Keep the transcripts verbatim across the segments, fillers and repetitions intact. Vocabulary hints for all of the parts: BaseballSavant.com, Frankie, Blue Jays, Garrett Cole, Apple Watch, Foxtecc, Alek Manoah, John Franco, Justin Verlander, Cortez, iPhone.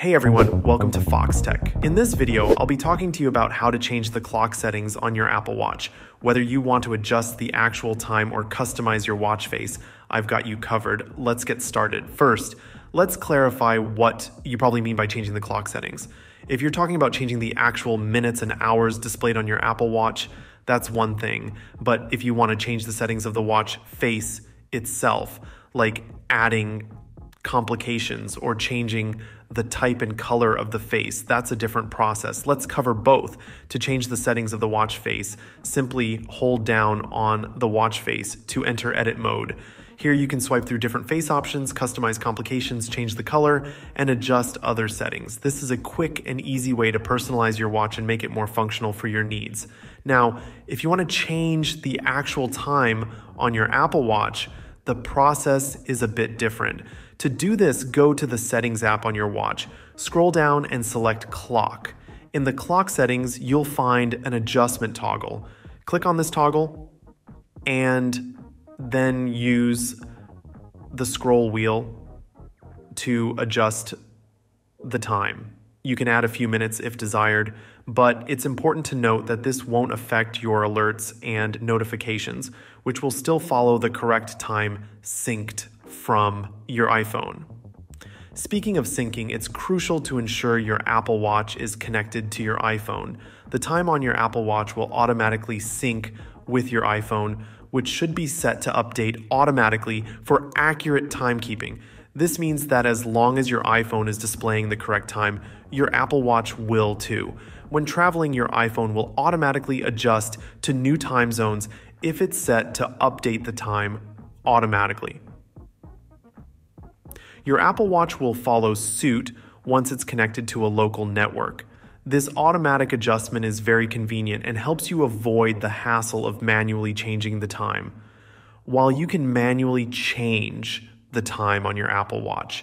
Hey everyone, welcome to Foxtecc. In this video, I'll be talking to you about how to change the clock settings on your Apple Watch. Whether you want to adjust the actual time or customize your watch face, I've got you covered. Let's get started. First, let's clarify what you probably mean by changing the clock settings. If you're talking about changing the actual minutes and hours displayed on your Apple Watch, that's one thing. But if you want to change the settings of the watch face itself, like adding complications or changing the type and color of the face, that's a different process. Let's cover both. To change the settings of the watch face, simply hold down on the watch face to enter edit mode. Here you can swipe through different face options, customize complications, change the color, and adjust other settings. This is a quick and easy way to personalize your watch and make it more functional for your needs. Now, if you want to change the actual time on your Apple Watch, the process is a bit different. To do this, go to the Settings app on your watch, scroll down and select Clock. In the clock settings, you'll find an adjustment toggle. Click on this toggle and then use the scroll wheel to adjust the time. You can add a few minutes if desired, but it's important to note that this won't affect your alerts and notifications, which will still follow the correct time synced from your iPhone. Speaking of syncing, it's crucial to ensure your Apple Watch is connected to your iPhone. The time on your Apple Watch will automatically sync with your iPhone, which should be set to update automatically for accurate timekeeping. This means that as long as your iPhone is displaying the correct time, your Apple Watch will too. When traveling, your iPhone will automatically adjust to new time zones if it's set to update the time automatically. Your Apple Watch will follow suit once it's connected to a local network. This automatic adjustment is very convenient and helps you avoid the hassle of manually changing the time. While you can manually change the time on your Apple Watch,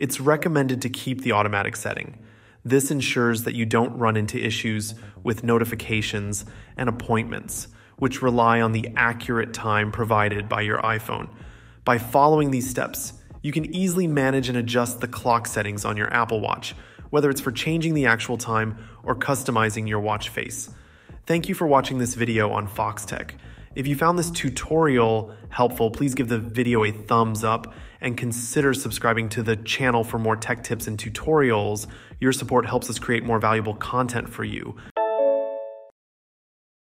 it's recommended to keep the automatic setting. This ensures that you don't run into issues with notifications and appointments, which rely on the accurate time provided by your iPhone. By following these steps, you can easily manage and adjust the clock settings on your Apple Watch, whether it's for changing the actual time or customizing your watch face. Thank you for watching this video on Foxtecc. If you found this tutorial helpful, please give the video a thumbs up and consider subscribing to the channel for more tech tips and tutorials. Your support helps us create more valuable content for you.